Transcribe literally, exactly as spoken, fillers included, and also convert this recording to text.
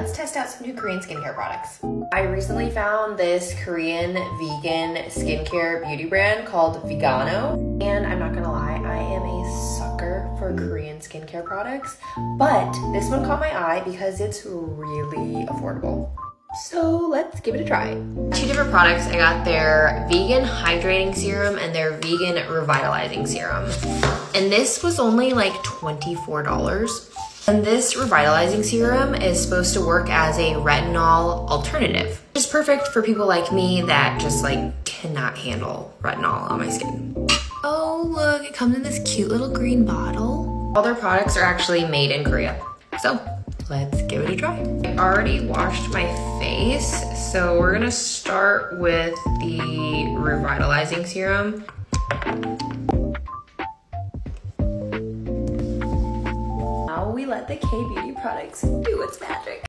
let's test out some new Korean skincare products. I recently found this Korean vegan skincare beauty brand called Vegano, and I'm not gonna lie, I am a sucker for Korean skincare products, but this one caught my eye because it's really affordable. So let's give it a try. Two different products. I got their vegan hydrating serum and their vegan revitalizing serum. And this was only like twenty-four dollars. And this revitalizing serum is supposed to work as a retinol alternative, which is perfect for people like me that just like cannot handle retinol on my skin. Oh look, it comes in this cute little green bottle. All their products are actually made in Korea. So let's give it a try. I already washed my face, so we're gonna start with the revitalizing serum. Now we let the K-beauty products do its magic.